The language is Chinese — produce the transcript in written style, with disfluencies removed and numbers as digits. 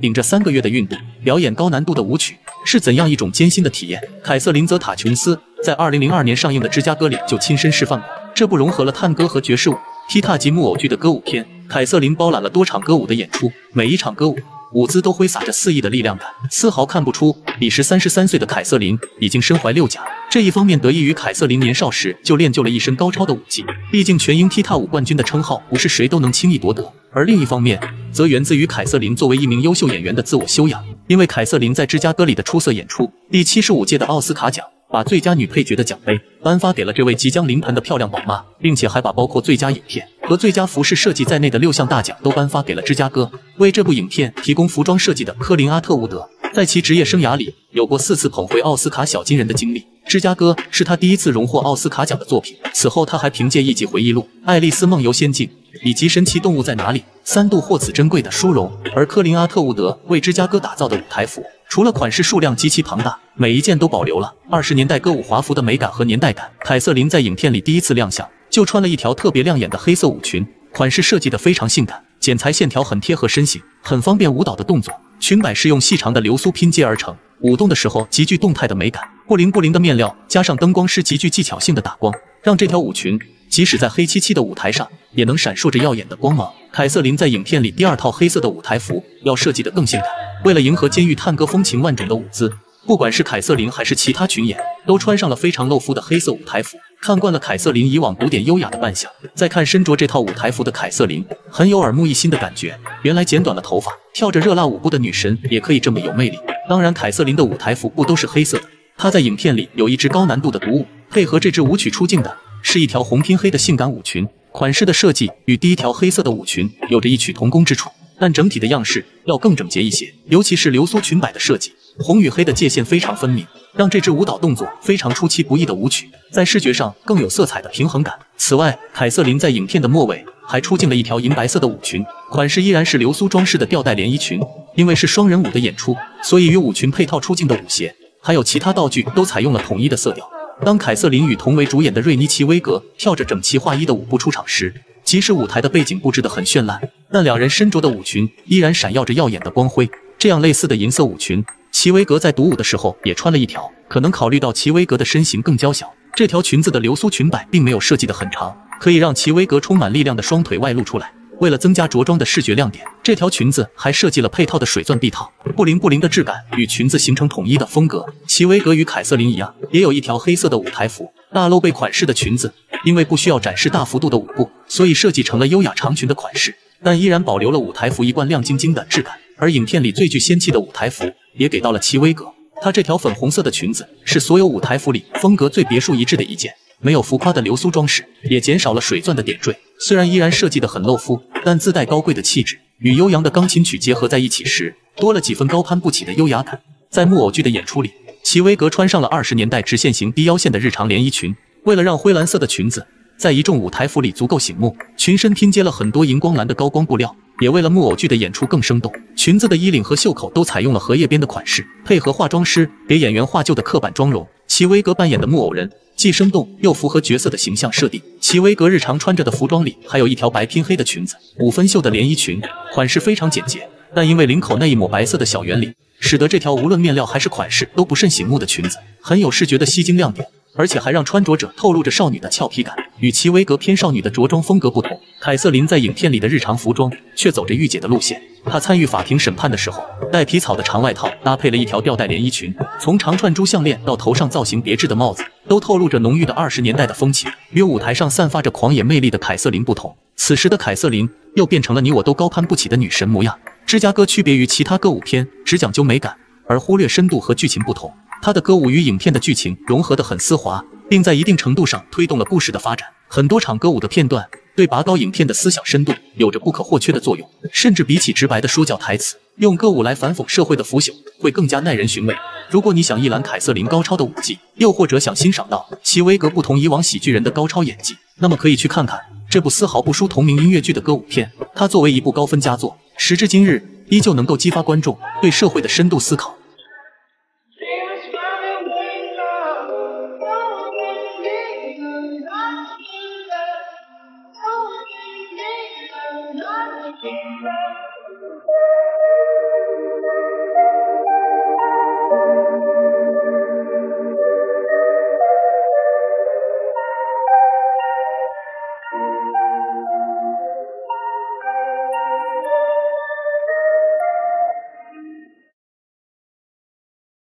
领着3个月的孕妇表演高难度的舞曲，是怎样一种艰辛的体验？凯瑟琳·泽塔·琼斯在2002年上映的《芝加哥》里就亲身示范过。这部融合了探戈和爵士舞、踢踏及木偶剧的歌舞片，凯瑟琳包揽了多场歌舞的演出，每一场歌舞。 舞姿都挥洒着肆意的力量感，丝毫看不出彼时33岁的凯瑟琳已经身怀6甲。这一方面得益于凯瑟琳年少时就练就了一身高超的舞技，毕竟全英踢踏舞冠军的称号不是谁都能轻易夺得；而另一方面，则源自于凯瑟琳作为一名优秀演员的自我修养。因为凯瑟琳在《芝加哥》里的出色演出，第75届的奥斯卡奖把最佳女配角的奖杯颁发给了这位即将临盆的漂亮宝妈，并且还把包括最佳影片 和最佳服饰设计在内的6项大奖都颁发给了《芝加哥》。为这部影片提供服装设计的科林·阿特伍德，在其职业生涯里有过4次捧回奥斯卡小金人的经历，《芝加哥》是他第一次荣获奥斯卡奖的作品。此后，他还凭借一集回忆录《爱丽丝梦游仙境》以及《神奇动物在哪里》3度获此珍贵的殊荣。而科林·阿特伍德为《芝加哥》打造的舞台服，除了款式数量极其庞大，每一件都保留了20年代歌舞华服的美感和年代感。凯瑟琳在影片里第一次亮相， 就穿了一条特别亮眼的黑色舞裙，款式设计得非常性感，剪裁线条很贴合身形，很方便舞蹈的动作。裙摆是用细长的流苏拼接而成，舞动的时候极具动态的美感。不灵不灵的面料加上灯光师极具技巧性的打光，让这条舞裙即使在黑漆漆的舞台上也能闪烁着耀眼的光芒。凯瑟琳在影片里第2套黑色的舞台服要设计得更性感，为了迎合监狱探戈风情万种的舞姿， 不管是凯瑟琳还是其他群演，都穿上了非常露肤的黑色舞台服。看惯了凯瑟琳以往古典优雅的扮相，再看身着这套舞台服的凯瑟琳，很有耳目一新的感觉。原来剪短了头发、跳着热辣舞步的女神也可以这么有魅力。当然，凯瑟琳的舞台服不都是黑色的。她在影片里有一支高难度的独舞，配合这支舞曲出镜的是一条红拼黑的性感舞裙，款式的设计与第一条黑色的舞裙有着异曲同工之处，但整体的样式要更整洁一些，尤其是流苏裙摆的设计， 红与黑的界限非常分明，让这支舞蹈动作非常出其不意的舞曲，在视觉上更有色彩的平衡感。此外，凯瑟琳在影片的末尾还出镜了一条银白色的舞裙，款式依然是流苏装饰的吊带连衣裙。因为是双人舞的演出，所以与舞裙配套出镜的舞鞋还有其他道具都采用了统一的色调。当凯瑟琳与同为主演的瑞妮·奇威格跳着整齐划一的舞步出场时， 即使舞台的背景布置得很绚烂，但两人身着的舞裙依然闪耀着耀眼的光辉。这样类似的银色舞裙，齐威格在独舞的时候也穿了一条。可能考虑到齐威格的身形更娇小，这条裙子的流苏裙摆并没有设计得很长，可以让齐威格充满力量的双腿外露出来。为了增加着装的视觉亮点，这条裙子还设计了配套的水钻臂套，不灵不灵的质感与裙子形成统一的风格。齐威格与凯瑟琳一样，也有一条黑色的舞台服，大露背款式的裙子， 因为不需要展示大幅度的舞步，所以设计成了优雅长裙的款式，但依然保留了舞台服一贯亮晶晶的质感。而影片里最具仙气的舞台服也给到了齐威格，她这条粉红色的裙子是所有舞台服里风格最别树一帜的一件，没有浮夸的流苏装饰，也减少了水钻的点缀。虽然依然设计得很露肤，但自带高贵的气质，与悠扬的钢琴曲结合在一起时，多了几分高攀不起的优雅感。在木偶剧的演出里，齐威格穿上了20年代直线型低腰线的日常连衣裙， 为了让灰蓝色的裙子在一众舞台服里足够醒目，裙身拼接了很多荧光蓝的高光布料，也为了木偶剧的演出更生动。裙子的衣领和袖口都采用了荷叶边的款式，配合化妆师给演员画就的刻板妆容，齐威格扮演的木偶人既生动又符合角色的形象设定。齐威格日常穿着的服装里还有一条白拼黑的裙子，5分袖的连衣裙，款式非常简洁，但因为领口那一抹白色的小圆领，使得这条无论面料还是款式都不甚醒目的裙子很有视觉的吸睛亮点， 而且还让穿着者透露着少女的俏皮感。与齐威格偏少女的着装风格不同，凯瑟琳在影片里的日常服装却走着御姐的路线。她参与法庭审判的时候，带皮草的长外套搭配了一条吊带连衣裙，从长串珠项链到头上造型别致的帽子，都透露着浓郁的20年代的风情。与舞台上散发着狂野魅力的凯瑟琳不同，此时的凯瑟琳又变成了你我都高攀不起的女神模样。芝加哥区别于其他歌舞片，只讲究美感，而忽略深度和剧情不同。 他的歌舞与影片的剧情融合得很丝滑，并在一定程度上推动了故事的发展。很多场歌舞的片段对拔高影片的思想深度有着不可或缺的作用，甚至比起直白的说教台词，用歌舞来反讽社会的腐朽会更加耐人寻味。如果你想一览凯瑟琳高超的舞技，又或者想欣赏到齐威格不同以往喜剧人的高超演技，那么可以去看看这部丝毫不输同名音乐剧的歌舞片。它作为一部高分佳作，时至今日依旧能够激发观众对社会的深度思考。